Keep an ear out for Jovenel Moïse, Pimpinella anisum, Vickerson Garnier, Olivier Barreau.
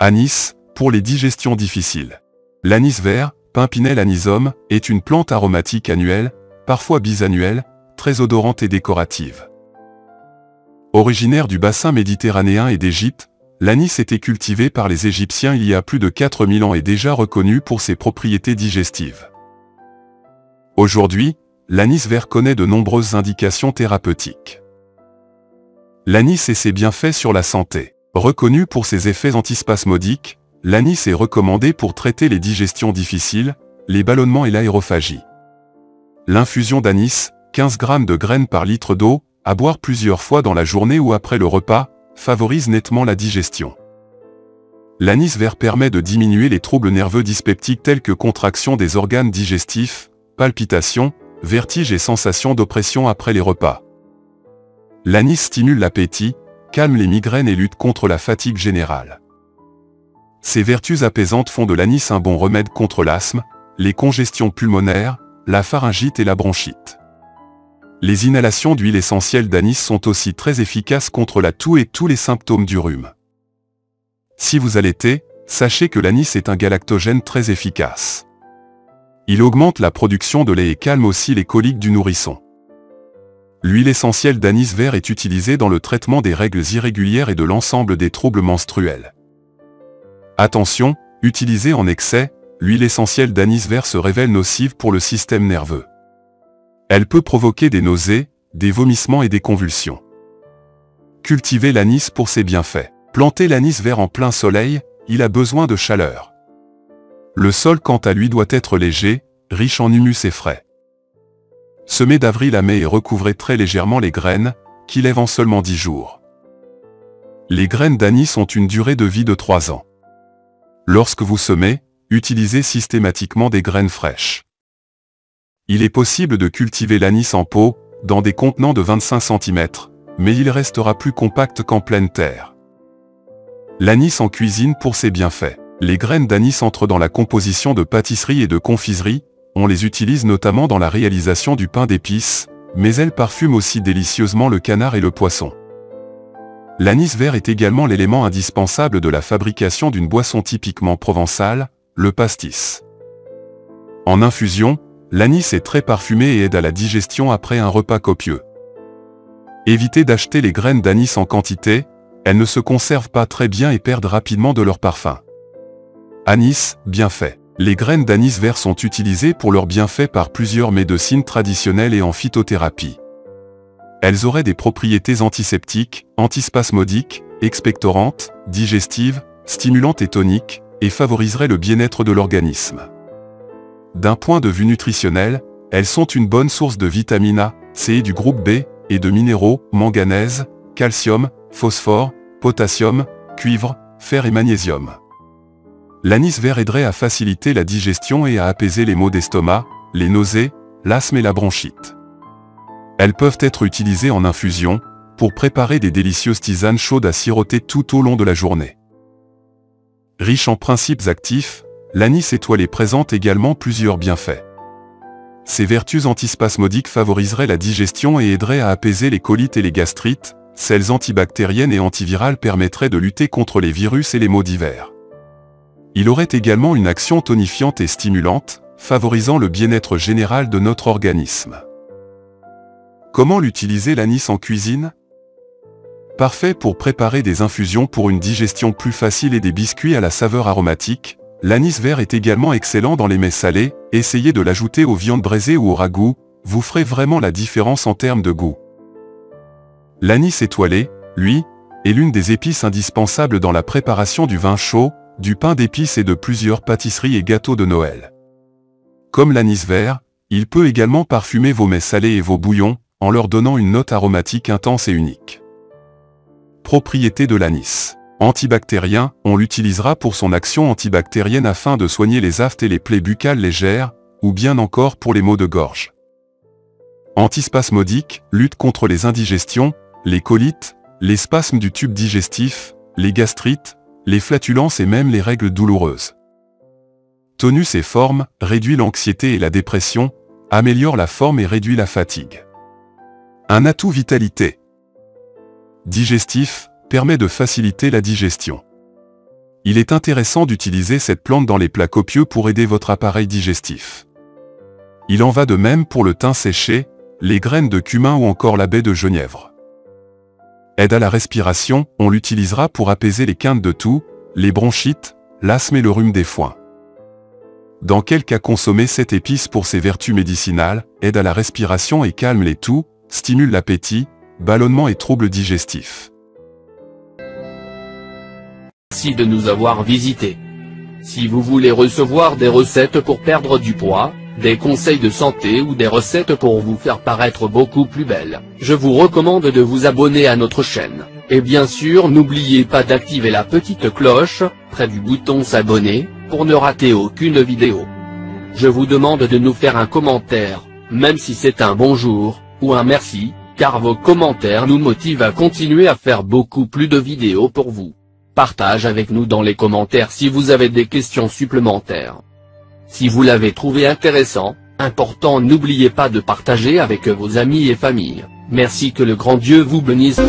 Anis, pour les digestions difficiles. L'anis vert, Pimpinella anisum, est une plante aromatique annuelle, parfois bisannuelle, très odorante et décorative. Originaire du bassin méditerranéen et d'Égypte, l'anis était cultivé par les Égyptiens il y a plus de 4000 ans et déjà reconnu pour ses propriétés digestives. Aujourd'hui, l'anis vert connaît de nombreuses indications thérapeutiques. L'anis et ses bienfaits sur la santé. Reconnu pour ses effets antispasmodiques, l'anis est recommandé pour traiter les digestions difficiles, les ballonnements et l'aérophagie. L'infusion d'anis, 15 g de graines par litre d'eau, à boire plusieurs fois dans la journée ou après le repas, favorise nettement la digestion. L'anis vert permet de diminuer les troubles nerveux dyspeptiques tels que contraction des organes digestifs, palpitations, vertiges et sensations d'oppression après les repas. L'anis stimule l'appétit, calme les migraines et lutte contre la fatigue générale. Ses vertus apaisantes font de l'anis un bon remède contre l'asthme, les congestions pulmonaires, la pharyngite et la bronchite. Les inhalations d'huile essentielle d'anis sont aussi très efficaces contre la toux et tous les symptômes du rhume. Si vous allaitez, sachez que l'anis est un galactogène très efficace. Il augmente la production de lait et calme aussi les coliques du nourrisson. L'huile essentielle d'anis vert est utilisée dans le traitement des règles irrégulières et de l'ensemble des troubles menstruels. Attention, utilisée en excès, l'huile essentielle d'anis vert se révèle nocive pour le système nerveux. Elle peut provoquer des nausées, des vomissements et des convulsions. Cultivez l'anis pour ses bienfaits. Plantez l'anis vert en plein soleil, il a besoin de chaleur. Le sol quant à lui doit être léger, riche en humus et frais. Semez d'avril à mai et recouvrez très légèrement les graines, qui lèvent en seulement 10 jours. Les graines d'anis ont une durée de vie de 3 ans. Lorsque vous semez, utilisez systématiquement des graines fraîches. Il est possible de cultiver l'anis en pot, dans des contenants de 25 cm, mais il restera plus compact qu'en pleine terre. L'anis en cuisine pour ses bienfaits. Les graines d'anis entrent dans la composition de pâtisseries et de confiseries, on les utilise notamment dans la réalisation du pain d'épices, mais elles parfument aussi délicieusement le canard et le poisson. L'anis vert est également l'élément indispensable de la fabrication d'une boisson typiquement provençale, le pastis. En infusion, l'anis est très parfumé et aide à la digestion après un repas copieux. Évitez d'acheter les graines d'anis en quantité, elles ne se conservent pas très bien et perdent rapidement de leur parfum. Anis, bienfaits. Les graines d'anis vert sont utilisées pour leurs bienfaits par plusieurs médecines traditionnelles et en phytothérapie. Elles auraient des propriétés antiseptiques, antispasmodiques, expectorantes, digestives, stimulantes et toniques, et favoriseraient le bien-être de l'organisme. D'un point de vue nutritionnel, elles sont une bonne source de vitamine A, C et du groupe B, et de minéraux, manganèse, calcium, phosphore, potassium, cuivre, fer et magnésium. L'anis vert aiderait à faciliter la digestion et à apaiser les maux d'estomac, les nausées, l'asthme et la bronchite. Elles peuvent être utilisées en infusion, pour préparer des délicieuses tisanes chaudes à siroter tout au long de la journée. Riche en principes actifs, l'anis étoilé présente également plusieurs bienfaits. Ses vertus antispasmodiques favoriseraient la digestion et aideraient à apaiser les colites et les gastrites, celles antibactériennes et antivirales permettraient de lutter contre les virus et les maux divers. Il aurait également une action tonifiante et stimulante, favorisant le bien-être général de notre organisme. Comment l'utiliser l'anis en cuisine? Parfait pour préparer des infusions pour une digestion plus facile et des biscuits à la saveur aromatique, l'anis vert est également excellent dans les mets salés, essayez de l'ajouter aux viandes braisées ou au ragoût, vous ferez vraiment la différence en termes de goût. L'anis étoilé, lui, est l'une des épices indispensables dans la préparation du vin chaud, du pain d'épices et de plusieurs pâtisseries et gâteaux de Noël. Comme l'anis vert, il peut également parfumer vos mets salés et vos bouillons, en leur donnant une note aromatique intense et unique. Propriétés de l'anis. Antibactérien, on l'utilisera pour son action antibactérienne afin de soigner les aphtes et les plaies buccales légères, ou bien encore pour les maux de gorge. Antispasmodique, lutte contre les indigestions, les colites, les spasmes du tube digestif, les gastrites, les flatulences et même les règles douloureuses. Tonus et forme, réduit l'anxiété et la dépression, améliore la forme et réduit la fatigue. Un atout vitalité. Digestif, permet de faciliter la digestion. Il est intéressant d'utiliser cette plante dans les plats copieux pour aider votre appareil digestif. Il en va de même pour le thym séché, les graines de cumin ou encore la baie de genièvre. Aide à la respiration, on l'utilisera pour apaiser les quintes de toux, les bronchites, l'asthme et le rhume des foins. Dans quel cas consommer cette épice pour ses vertus médicinales, aide à la respiration et calme les toux, stimule l'appétit, ballonnement et troubles digestifs. Merci de nous avoir visités. Si vous voulez recevoir des recettes pour perdre du poids, des conseils de santé ou des recettes pour vous faire paraître beaucoup plus belle, je vous recommande de vous abonner à notre chaîne. Et bien sûr n'oubliez pas d'activer la petite cloche, près du bouton s'abonner, pour ne rater aucune vidéo. Je vous demande de nous faire un commentaire, même si c'est un bonjour, ou un merci, car vos commentaires nous motivent à continuer à faire beaucoup plus de vidéos pour vous. Partagez avec nous dans les commentaires si vous avez des questions supplémentaires. Si vous l'avez trouvé intéressant, important, n'oubliez pas de partager avec vos amis et familles. Merci, que le grand Dieu vous bénisse.